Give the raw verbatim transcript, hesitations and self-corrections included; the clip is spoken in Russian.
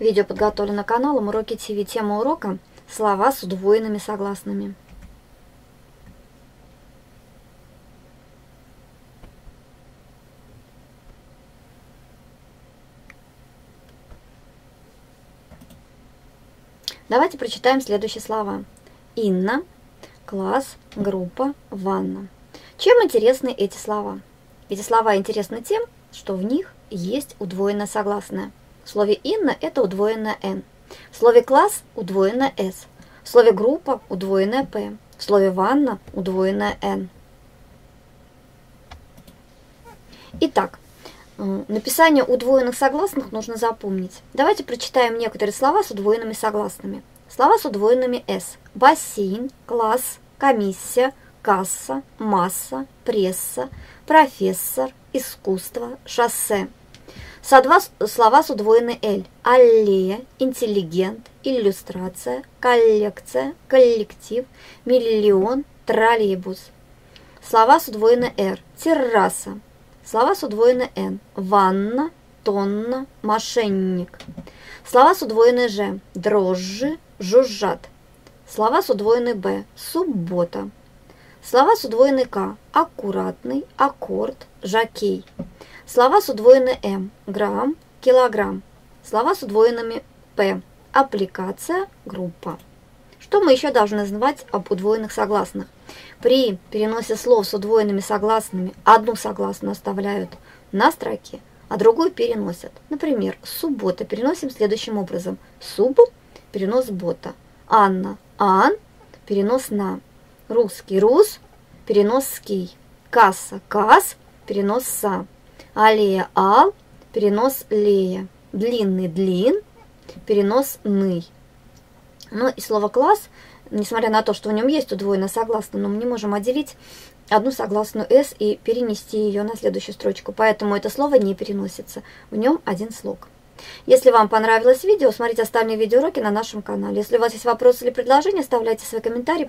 Видео подготовлено каналом Уроки ТВ. Тема урока – слова с удвоенными согласными. Давайте прочитаем следующие слова. Инна, класс, группа, ванна. Чем интересны эти слова? Эти слова интересны тем, что в них есть удвоенное согласное. В слове «Инна» это удвоенное «Н». В слове «Класс» удвоенное «С». В слове «Группа» удвоенное «П». В слове «Ванна» удвоенное «Н». Итак, написание удвоенных согласных нужно запомнить. Давайте прочитаем некоторые слова с удвоенными согласными. Слова с удвоенными «С». Бассейн, класс, комиссия, касса, масса, пресса, профессор, искусство, шоссе. Со два слова с удвоенной «л». Аллея, интеллигент, иллюстрация, коллекция, коллектив, миллион, троллейбус. Слова с удвоенной «р». Терраса. Слова с удвоенной «н». Ванна, тонна, мошенник. Слова с удвоенной «ж». Дрожжи, жужжат. Слова с удвоенной «б». Суббота. Слова с удвоенной «к». Аккуратный, аккорд, жокей. Слова с удвоенной «м». Грамм, килограмм. Слова с удвоенными «п». Аппликация, группа. Что мы еще должны знать об удвоенных согласных? При переносе слов с удвоенными согласными одну согласную оставляют на строке, а другую переносят. Например, суббота переносим следующим образом. Суб – перенос бота. Анна – ан, перенос на. Русский – рус, перенос ский. Касса – касс, перенос са. Аллея – ал, перенос лея. Длинный – длин, перенос ный. Ну и слово «класс», несмотря на то, что в нем есть удвоенное согласное, но мы не можем отделить одну согласную «с» и перенести ее на следующую строчку. Поэтому это слово не переносится. В нем один слог. Если вам понравилось видео, смотрите остальные видеоуроки на нашем канале. Если у вас есть вопросы или предложения, оставляйте свои комментарии.